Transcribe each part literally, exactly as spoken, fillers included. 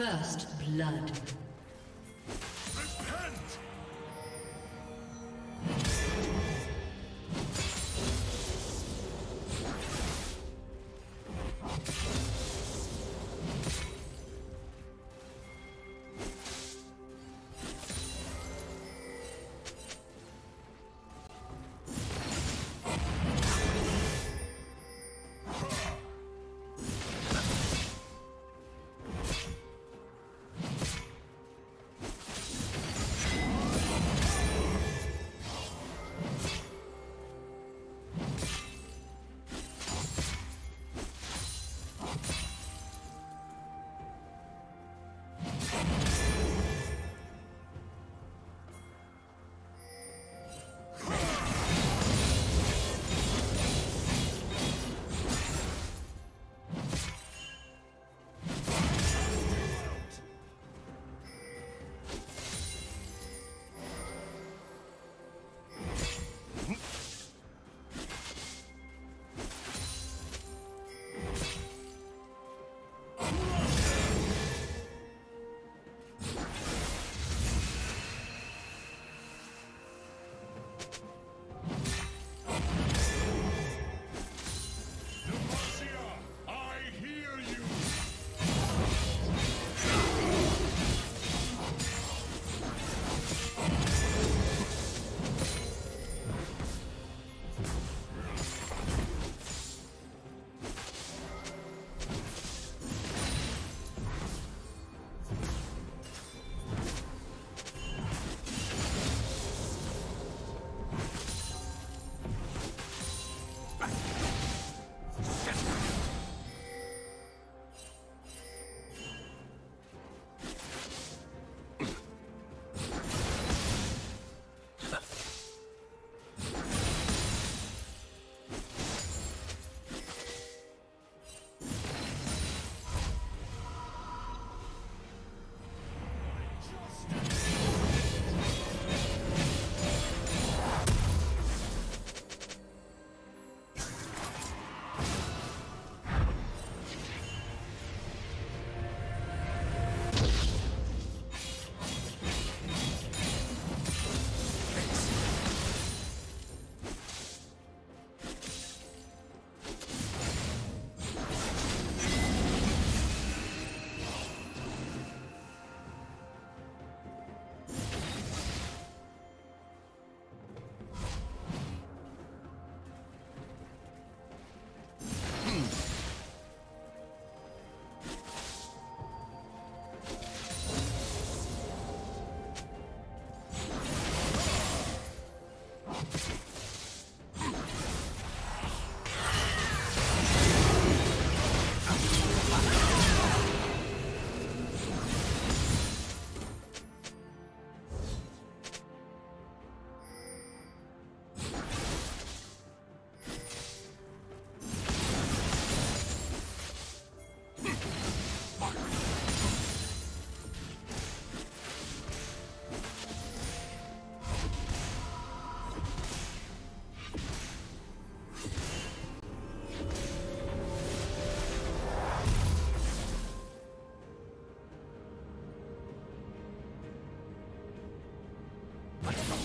First blood.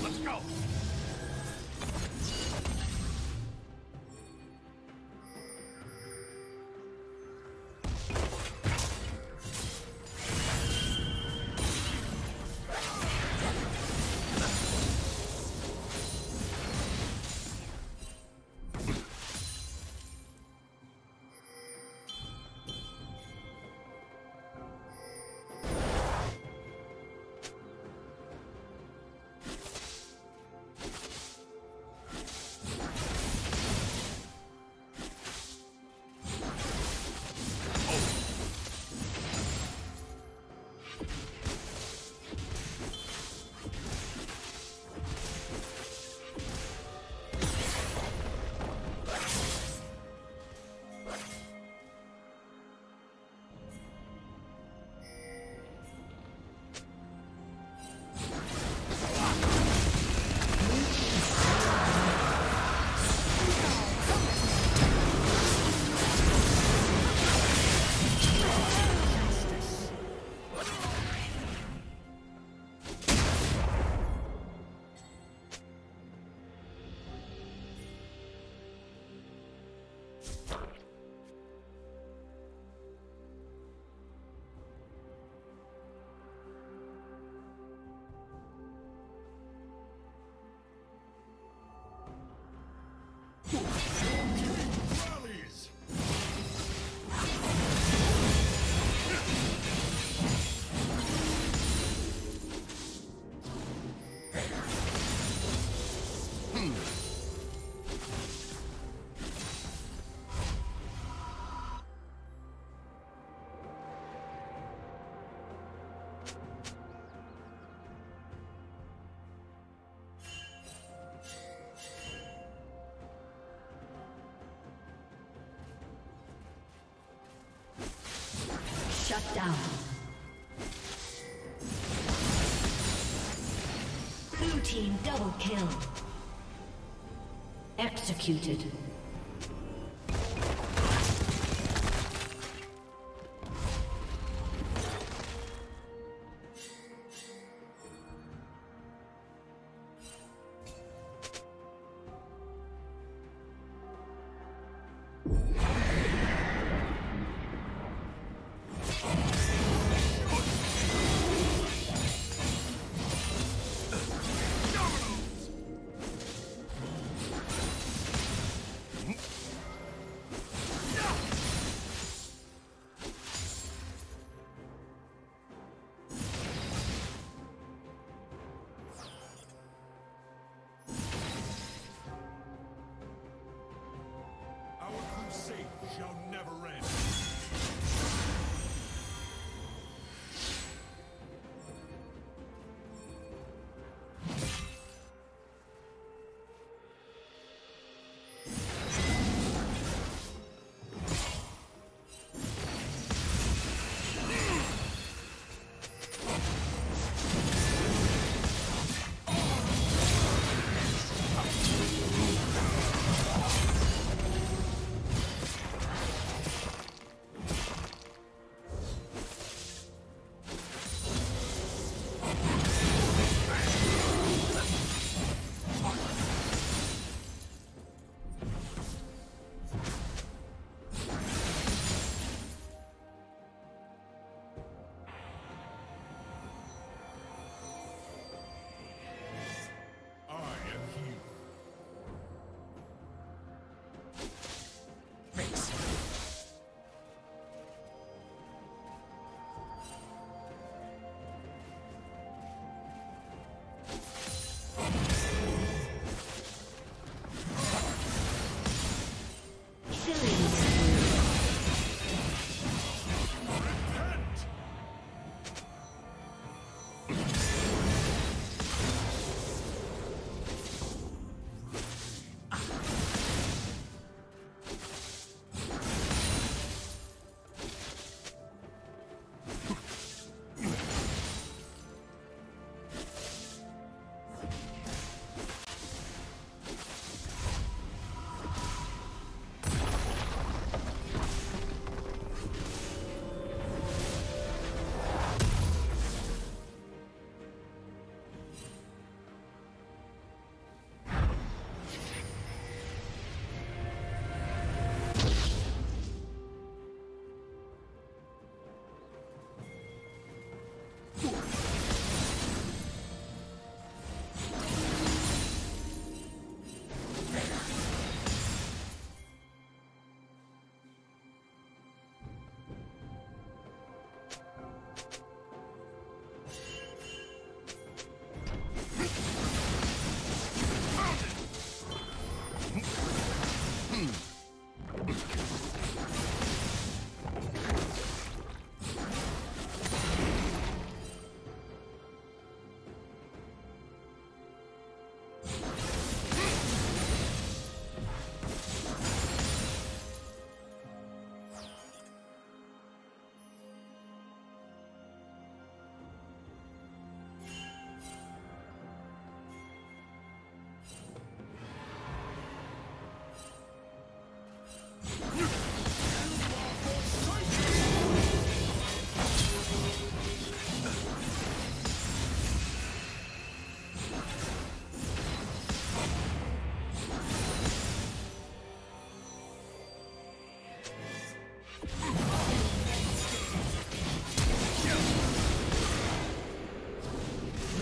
Let's go! Shut down. Blue team double kill. Executed.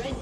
Red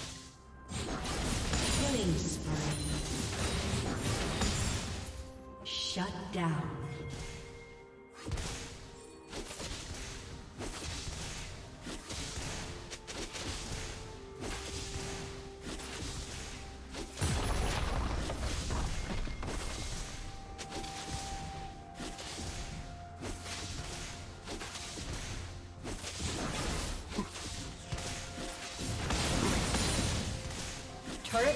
Killing spree. Shut down. Turret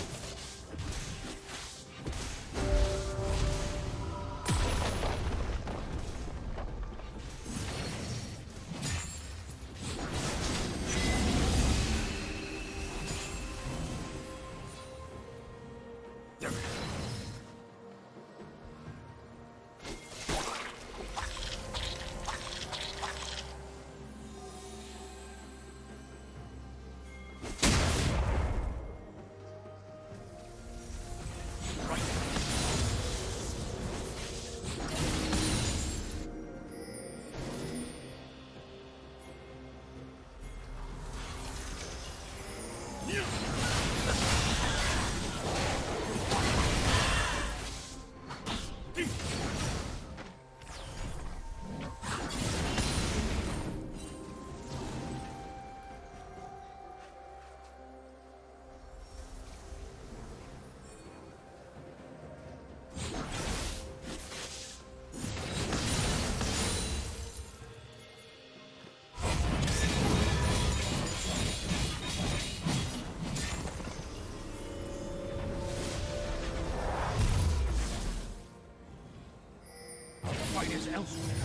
Elsewhere.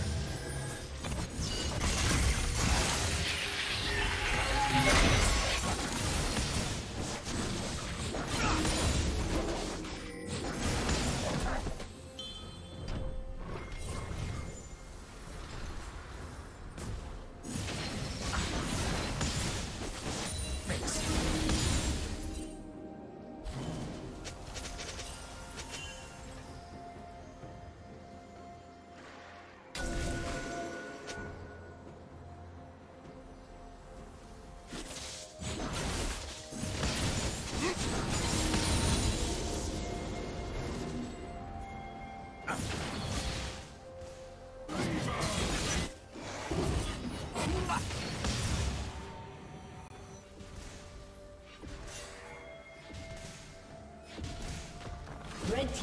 Red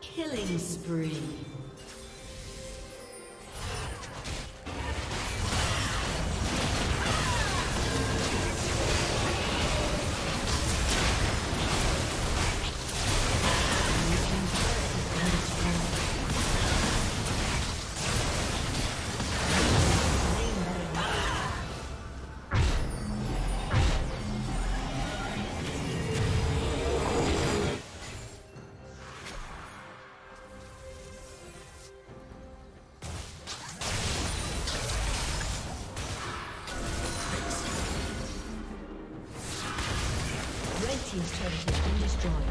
Killing spree. Team's turret has been destroyed.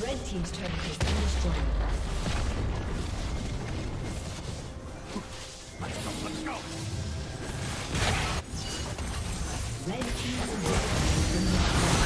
Red team's turret has been destroyed. Team's turret has been destroyed. Let's go, let's go. Red team's turret has been destroyed.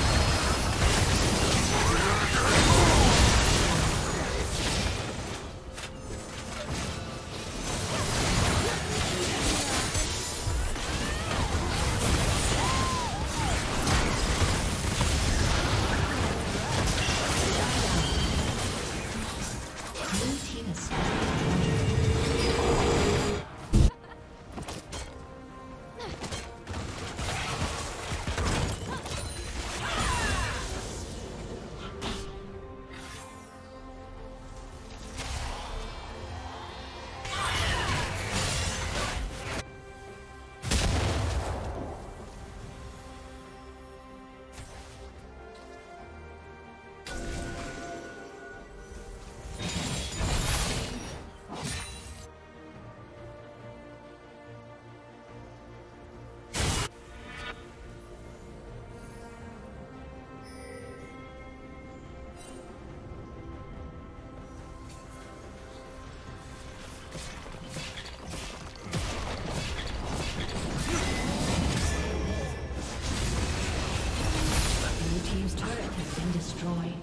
destroyed.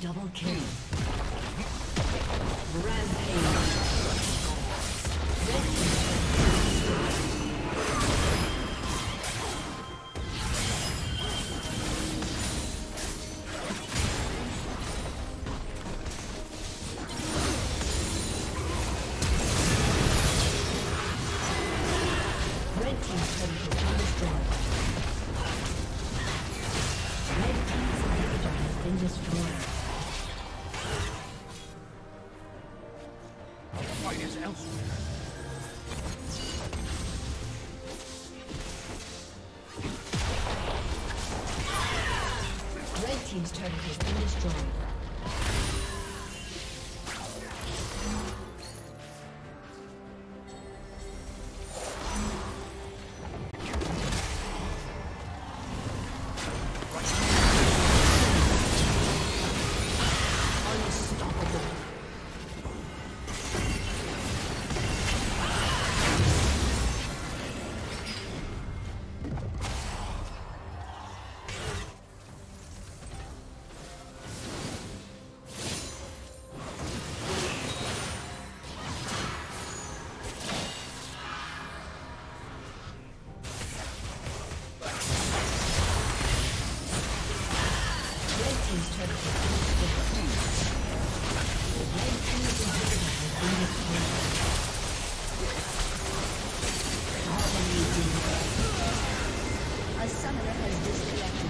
Double kill. Rampage. Red team's turret has been destroyed. Red team's inhibitor has been destroyed. A summoner has disconnected.